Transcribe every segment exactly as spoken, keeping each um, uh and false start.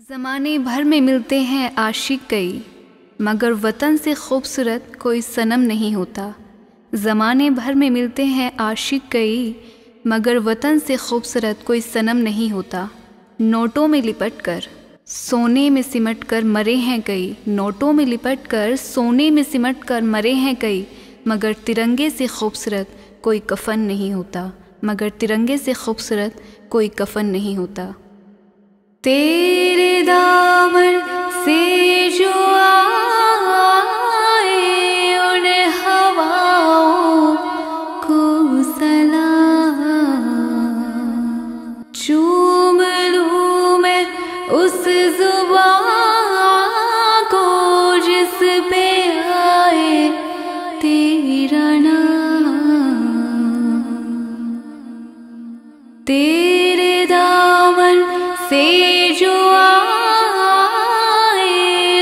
ज़माने भर में मिलते हैं आशिक कई, मगर वतन से खूबसूरत कोई सनम नहीं होता। ज़माने भर में मिलते हैं आशिक कई, मगर वतन से खूबसूरत कोई सनम नहीं होता। नोटों में लिपट कर सोने में सिमट कर मरे हैं कई, नोटों में लिपट कर सोने में सिमट कर मरे हैं कई, मगर तिरंगे से खूबसूरत कोई कफन नहीं होता। मगर तिरंगे से खूबसूरत कोई कफन नहीं होता। तेरे दामन से जो आए उन हवाओं को सलाम, चूम लूं मैं उस जुबां को जिस पे आए तेरा नाम। तेरे दामन से जो आए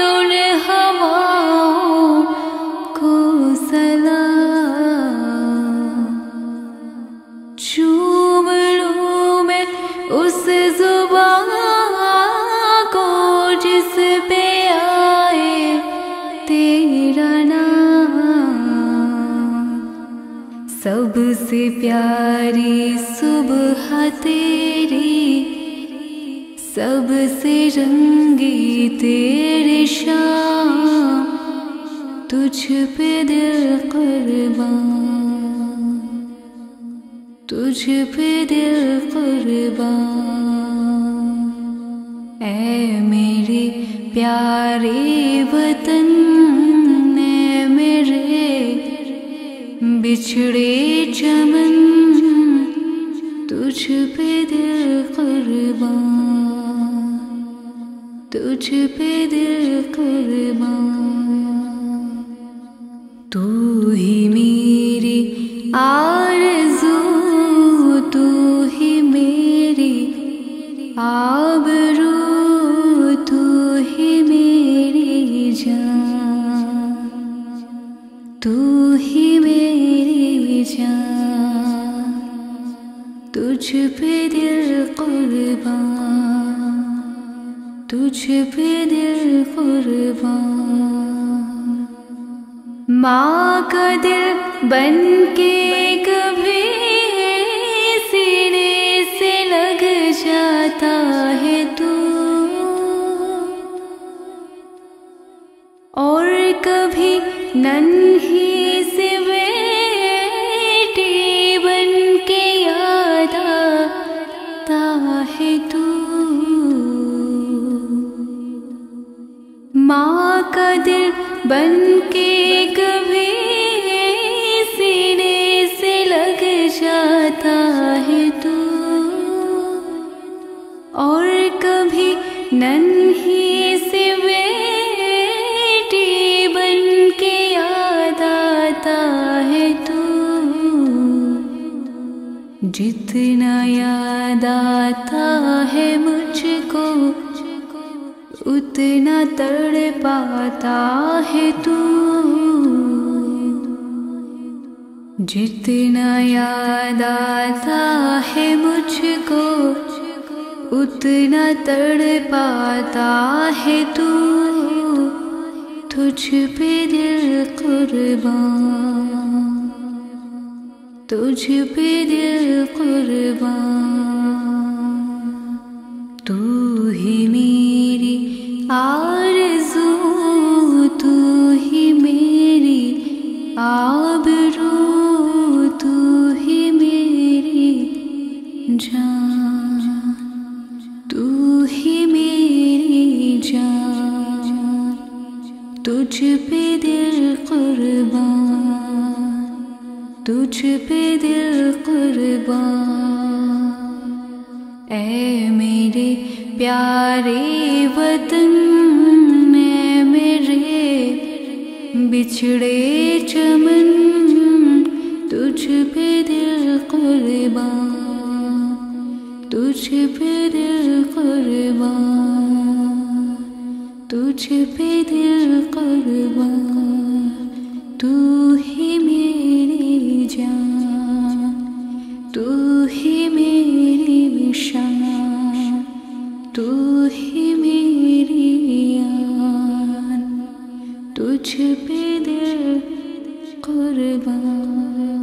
उन हवाओं को सलाम, चूम लूं मैं उस जुबां को जिस पे आए तेरा नाम। सबसे प्यारी सुबह तेरी, सबसे रंगी तेरी शाम, तुझ पे दिल कुर्बान, तुझ पे दिल कुर्बान। ऐ मेरे प्यारे वतन, ऐ मेरे बिछड़े चमन, तुझ पे दिल कुर्बान, तुझ पे दिल कुर्बान। तू ही मेरी आरज़ू, तू ही मेरी आबरू, तू ही मेरी जान, तू ही मेरी जान, तुझ पे दिल कुर्बान, तुझ पे दिल कुर्बान। माँ का दिल बन के कभी सीने से लग जाता है तू, और कभी नन्ही से बेटी बन के याद आता है तू। माँ का दिल बन के कभी सीने से लग जाता है तू, और कभी नन्ही से बेटी बन के याद आता है तू। जितना याद आता है मुझको उतना तड़ पाता है तू, जितना याद आता है मुझको उतना तड़ पाता है तू। तुझ पे दिल कुर्बान, तुझ पे दिल कुर्बान। तू ही मेरी आरज़ू, तू ही मेरी आबरू, तू ही मेरी जान, तू ही मेरी जान, तुझ पे दिल कुर्बान, तुझ पे दिल कुर्बान। ऐ मेरे प्यारे वतन, ऐ मेरे बिछड़े चमन, तुझ पे दिल कुर्बान, तुझ पे दिल कुर्बान, तुझ पे दिल कुर्बान, तू ही मेरी जान, तू ही मेरी शान, तू ही मेरी। तुझ पे दिल कुर्बान।